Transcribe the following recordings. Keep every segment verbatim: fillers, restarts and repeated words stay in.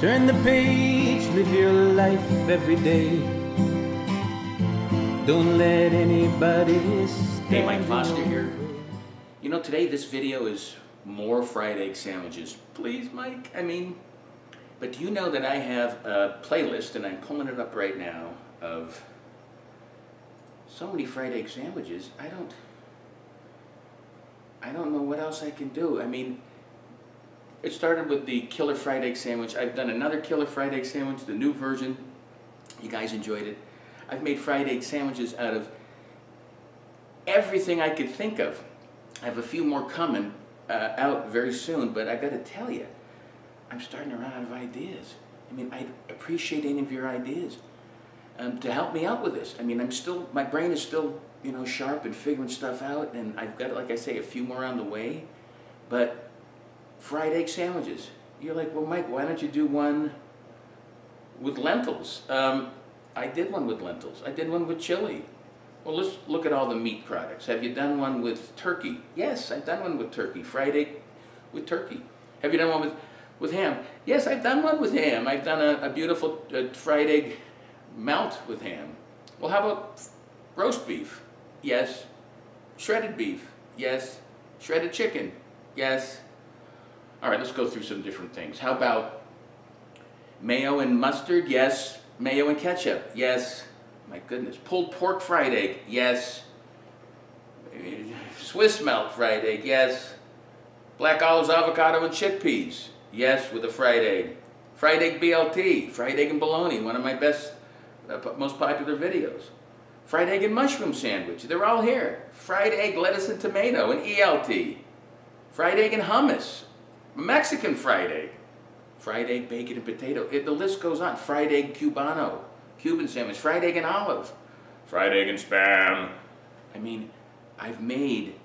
Turn the page, live your life every day. Don't let anybody stand. Hey, Mike Foster here. You know, today this video is more fried egg sandwiches. Please, Mike, I mean... But do you know that I have a playlist, and I'm pulling it up right now, of so many fried egg sandwiches, I don't... I don't know what else I can do. I mean... It started with the killer fried egg sandwich. I've done another killer fried egg sandwich, the new version. You guys enjoyed it. I've made fried egg sandwiches out of everything I could think of. I have a few more coming uh, out very soon, but I gotta tell you, I'm starting to run out of ideas. I mean, I'd appreciate any of your ideas um, to help me out with this. I mean, I'm still, my brain is still, you know, sharp and figuring stuff out, and I've got, like I say, a few more on the way, but fried egg sandwiches. You're like, well, Mike, why don't you do one with lentils? Um, I did one with lentils. I did one with chili. Well, let's look at all the meat products. Have you done one with turkey? Yes, I've done one with turkey. Fried egg with turkey. Have you done one with, with ham? Yes, I've done one with ham. I've done a, a beautiful uh, fried egg melt with ham. Well, how about roast beef? Yes. Shredded beef? Yes. Shredded chicken? Yes. All right, let's go through some different things. How about mayo and mustard? Yes. Mayo and ketchup? Yes. My goodness. Pulled pork fried egg? Yes. Swiss melt fried egg? Yes. Black olives, avocado, and chickpeas? Yes, with a fried egg. Fried egg B L T, fried egg and bologna, one of my best, uh, most popular videos. Fried egg and mushroom sandwich, they're all here. Fried egg, lettuce, and tomato, an E L T. Fried egg and hummus. Mexican fried egg, fried egg, bacon, and potato. It, the list goes on. Fried egg Cubano, Cuban sandwich, fried egg and olive, fried egg and Spam. I mean, I've made,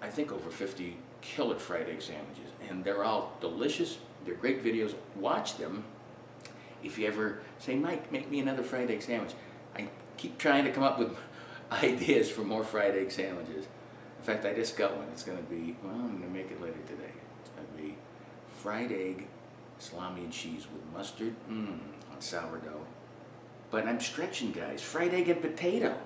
I think, over fifty killer fried egg sandwiches, and they're all delicious. They're great videos. Watch them. If you ever say, Mike, make me another fried egg sandwich. I keep trying to come up with ideas for more fried egg sandwiches. In fact, I just got one. It's going to be, well, I'm going to make it later today. It's going to be fried egg, salami and cheese with mustard, mmm, on sourdough. But I'm stretching, guys. Fried egg and potato.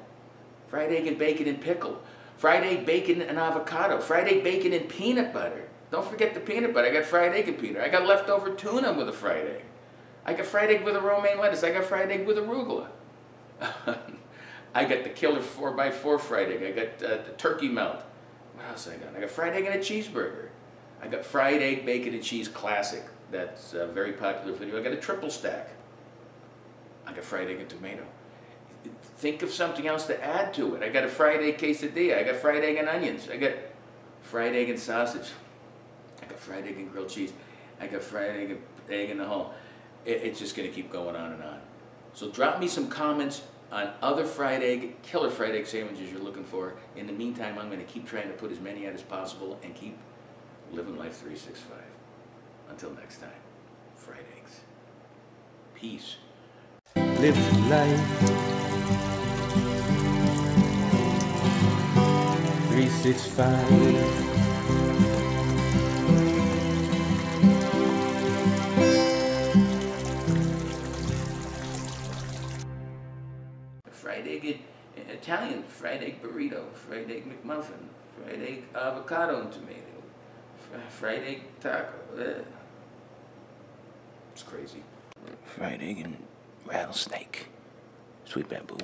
Fried egg and bacon and pickle. Fried egg, bacon and avocado. Fried egg, bacon and peanut butter. Don't forget the peanut butter. I got fried egg and peanut butter. I got leftover tuna with a fried egg. I got fried egg with a romaine lettuce. I got fried egg with arugula. I got the killer four by four fried egg. I got uh, the turkey melt. What else I got? I got fried egg and a cheeseburger. I got fried egg, bacon, and cheese classic. That's a very popular video. I got a triple stack. I got fried egg and tomato. Think of something else to add to it. I got a fried egg quesadilla. I got fried egg and onions. I got fried egg and sausage. I got fried egg and grilled cheese. I got fried egg and egg in the hole. It, it's just going to keep going on and on. So drop me some comments on other fried egg, killer fried egg sandwiches you're looking for. In the meantime, I'm going to keep trying to put as many out as possible and keep living life three sixty-five. Until next time, fried eggs. Peace. Live life three sixty-five. Fried egg, Italian fried egg burrito, fried egg McMuffin, fried egg avocado and tomato, fried egg taco. Ugh. It's crazy. Fried egg and rattlesnake, sweet bamboo.